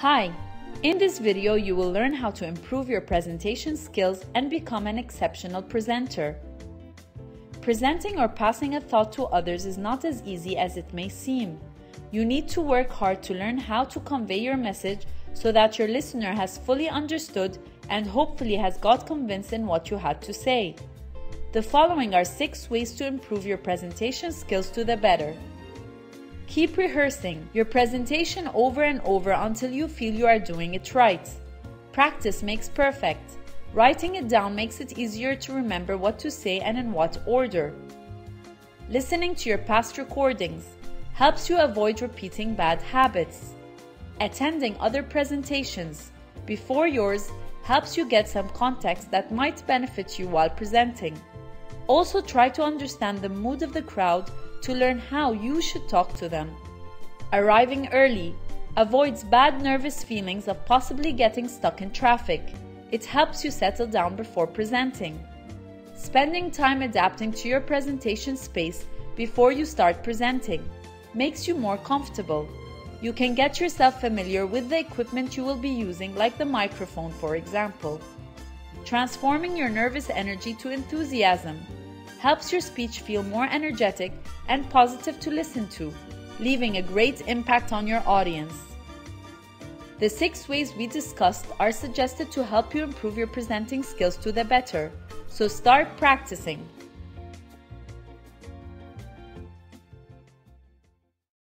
Hi! In this video, you will learn how to improve your presentation skills and become an exceptional presenter. Presenting or passing a thought to others is not as easy as it may seem. You need to work hard to learn how to convey your message so that your listener has fully understood and hopefully has got convinced in what you had to say. The following are 6 ways to improve your presentation skills to the better. Keep rehearsing your presentation over and over until you feel you are doing it right. Practice makes perfect. Writing it down makes it easier to remember what to say and in what order. Listening to your past recordings helps you avoid repeating bad habits. Attending other presentations before yours helps you get some context that might benefit you while presenting. Also, try to understand the mood of the crowd to learn how you should talk to them. Arriving early avoids bad nervous feelings of possibly getting stuck in traffic. It helps you settle down before presenting. Spending time adapting to your presentation space before you start presenting makes you more comfortable. You can get yourself familiar with the equipment you will be using, like the microphone, for example. Transforming your nervous energy to enthusiasm helps your speech feel more energetic and positive to listen to, leaving a great impact on your audience. The 6 ways we discussed are suggested to help you improve your presenting skills to the better, so start practicing.